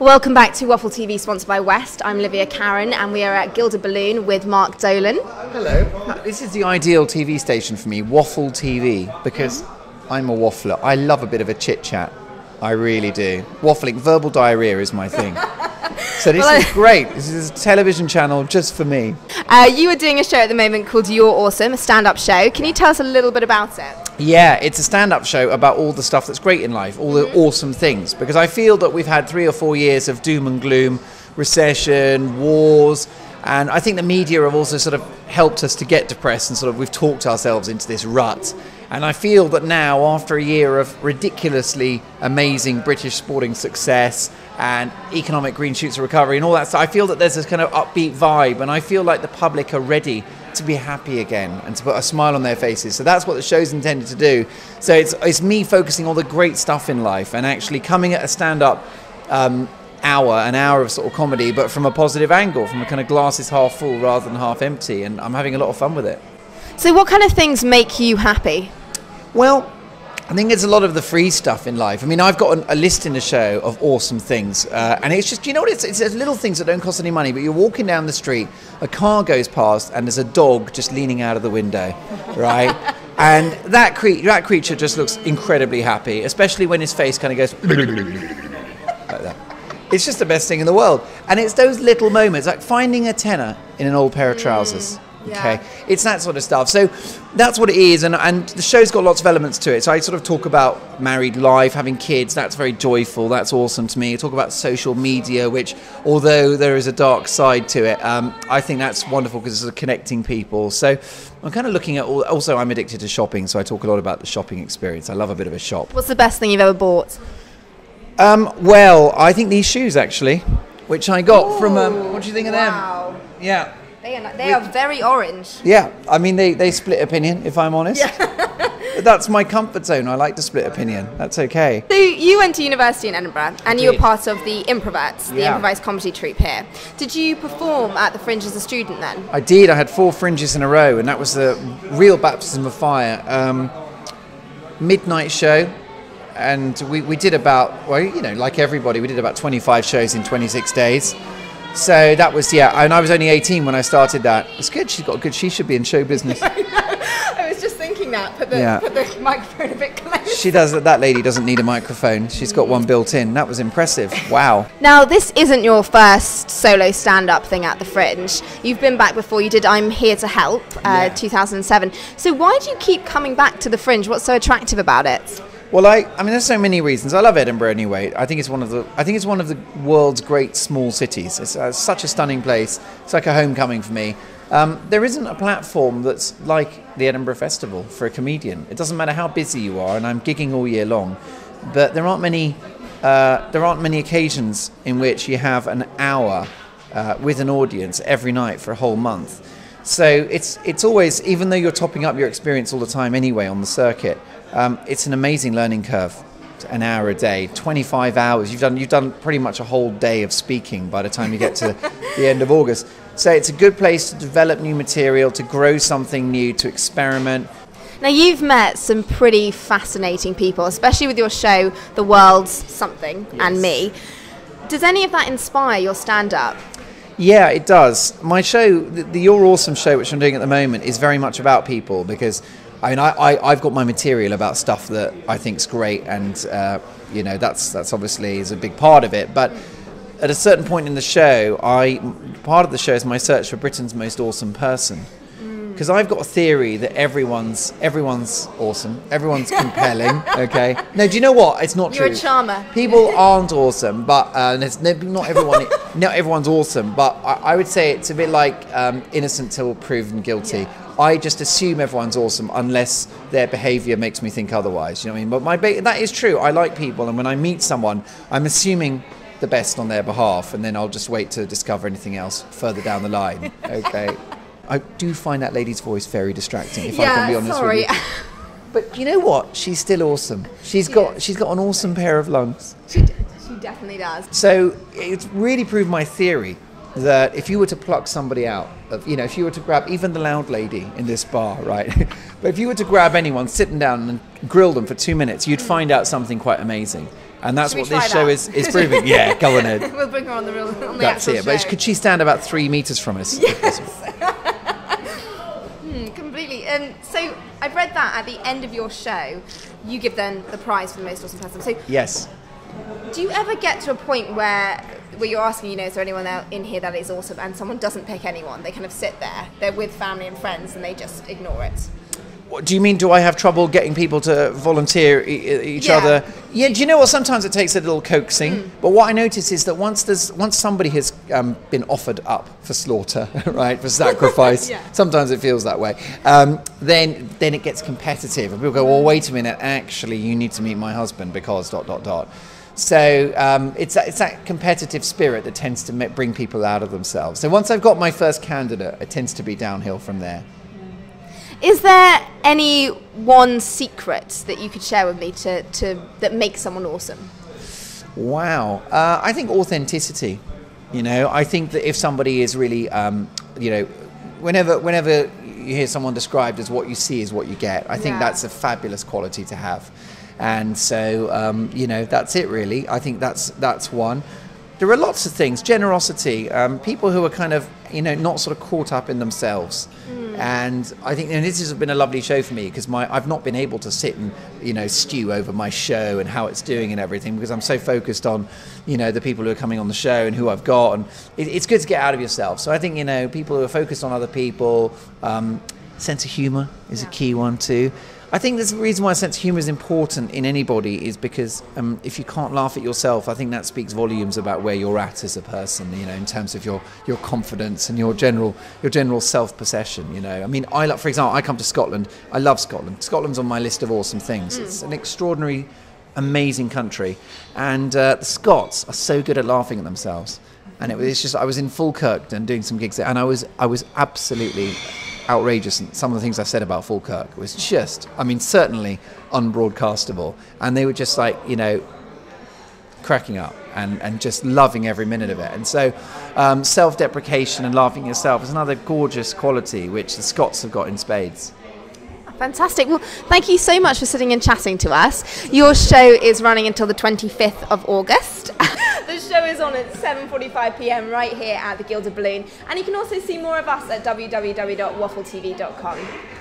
Welcome back to Waffle TV, sponsored by West. I'm Livia Caron, and we are at Gilded Balloon with Mark Dolan. Hello. This is the ideal TV station for me, Waffle TV, because I'm a waffler. I love a bit of a chit-chat. I really do. Waffling, verbal diarrhea is my thing. So this is great. This is a television channel just for me. You are doing a show at the moment called You're Awesome, a stand-up show. Can you tell us a little bit about it? Yeah, it's a stand-up show about all the stuff that's great in life, all the awesome things. Because I feel that we've had 3 or 4 years of doom and gloom, recession, wars, and I think the media have also sort of helped us to get depressed, and sort of we've talked ourselves into this rut. And I feel that now, after a year of ridiculously amazing British sporting success and economic green shoots of recovery and all that stuff, I feel that there's this kind of upbeat vibe, and I feel like the public are ready to be happy again and to put a smile on their faces. So that's what the show's intended to do. So it's me focusing on all the great stuff in life and actually coming at a stand-up an hour of sort of comedy, but from a positive angle, from a kind of glasses half full rather than half empty, and I'm having a lot of fun with it. So what kind of things make you happy? Well, I think it's a lot of the free stuff in life. I mean, I've got a list in the show of awesome things, and it's just, you know what, it's little things that don't cost any money, but you're walking down the street, a car goes past, and there's a dog just leaning out of the window, right? And that creature just looks incredibly happy, especially when his face kind of goes like that. It's just the best thing in the world. And it's those little moments, like finding a tenner in an old pair of trousers. Okay, it's that sort of stuff. So that's what it is, and the show's got lots of elements to it. So I sort of talk about married life, having kids. That's very joyful. That's awesome to me. I talk about social media, which, although there is a dark side to it, I think that's wonderful because it's sort of connecting people. So I'm kind of looking at all. Also, I'm addicted to shopping, so I talk a lot about the shopping experience. I love a bit of a shop. What's the best thing you've ever bought? Well, I think these shoes actually, which I got from. What do you think of them? Yeah. They are very orange. Yeah, I mean, they split opinion, if I'm honest. Yeah. But that's my comfort zone. I like to split opinion. That's okay. So you went to university in Edinburgh, and you were part of the Improverts, the improvised comedy troupe here. Did you perform at the Fringe as a student then? I did. I had 4 Fringes in a row, and that was the real baptism of fire. Midnight show. And we did about, well, you know, like everybody, we did about 25 shows in 26 days. So that was, and I was only 18 when I started that. It's good, she's got good, she should be in show business. I know, I was just thinking that, put the microphone a bit closer. She does, that lady doesn't need a microphone, she's got one built in. That was impressive, wow. Now this isn't your first solo stand-up thing at the Fringe. You've been back before, you did I'm Here to Help, 2007. So why do you keep coming back to the Fringe? What's so attractive about it? Well, I mean, there's so many reasons. I love Edinburgh anyway. I think it's one of the world's great small cities. It's such a stunning place. It's like a homecoming for me. There isn't a platform that's like the Edinburgh Festival for a comedian. It doesn't matter how busy you are, and I'm gigging all year long, but there aren't many occasions in which you have an hour with an audience every night for a whole month. So it's always, even though you're topping up your experience all the time anyway on the circuit, it's an amazing learning curve. An hour a day, 25 hours. You've done pretty much a whole day of speaking by the time you get to the end of August. So it's a good place to develop new material, to grow something new, to experiment. Now you've met some pretty fascinating people, especially with your show, The World's Something and Me. Does any of that inspire your stand-up? Yeah, it does. My show, the You're Awesome show, which I'm doing at the moment, is very much about people, because I mean, I've got my material about stuff that I think's great, and you know, that's obviously is a big part of it. But at a certain point in the show, part of the show is my search for Britain's most awesome person, because I've got a theory that everyone's awesome, everyone's compelling. Okay, no, do you know what? It's not true. You're a charmer. People aren't awesome, but not everyone's awesome. But I would say it's a bit like innocent till proven guilty. Yeah. I just assume everyone's awesome unless their behaviour makes me think otherwise. You know what I mean? But that is true. I like people, and when I meet someone, I'm assuming the best on their behalf, and then I'll just wait to discover anything else further down the line. Okay. I do find that lady's voice very distracting, if I can be honest with you. But you know what? She's still awesome. She's got an awesome pair of lungs. She definitely does. So it's really proved my theory that if you were to pluck somebody out of, you know, if you were to grab even the loud lady in this bar, right? But if you were to grab anyone, sit them down and grill them for 2 minutes, you'd find out something quite amazing. And that's what this show is proving. Yeah, go on it. We'll bring her on the real on the That's it. Show. But could she stand about 3 meters from us? Yes. Completely. So I've read that at the end of your show, you give them the prize for the most awesome person. So yes. Do you ever get to a point where you're asking, is there anyone out in here that is awesome, and someone doesn't pick anyone? They kind of sit there. They're with family and friends, and they just ignore it. What do you mean, do I have trouble getting people to volunteer each other? Yeah, do you know what? Sometimes it takes a little coaxing. But what I notice is that once somebody has been offered up for slaughter, right, for sacrifice, sometimes it feels that way, then it gets competitive. And people go, well, wait a minute, actually, you need to meet my husband because .. So it's that competitive spirit that tends to bring people out of themselves. So once I've got my first candidate, it tends to be downhill from there. Is there any one secret that you could share with me that makes someone awesome? Wow. I think authenticity. I think that if somebody is really, whenever you hear someone described as what you see is what you get, I think that's a fabulous quality to have. And so, that's it really. I think that's one. There are lots of things. Generosity, people who are kind of, not sort of caught up in themselves. And I think this has been a lovely show for me because I've not been able to sit and, stew over my show and how it's doing and everything because I'm so focused on, the people who are coming on the show and who I've got. And it's good to get out of yourself. So I think, people who are focused on other people, sense of humor is a key one too. I think there's a reason why a sense of humour is important in anybody is because if you can't laugh at yourself, I think that speaks volumes about where you're at as a person, in terms of your confidence and your general self-possession, I mean, for example, I come to Scotland. I love Scotland. Scotland's on my list of awesome things. It's an extraordinary, amazing country. And the Scots are so good at laughing at themselves. And it's just, I was in Falkirk and doing some gigs there, and I was absolutely outrageous, and some of the things I said about Falkirk was just, certainly unbroadcastable, and they were just like, cracking up and just loving every minute of it. And so self-deprecation and laughing at yourself is another gorgeous quality which the Scots have got in spades. Fantastic. Well, thank you so much for sitting and chatting to us. Your show is running until the 25th of August. The show is on at 7:45 p.m. right here at the Gilded Balloon. And you can also see more of us at www.waffletv.com.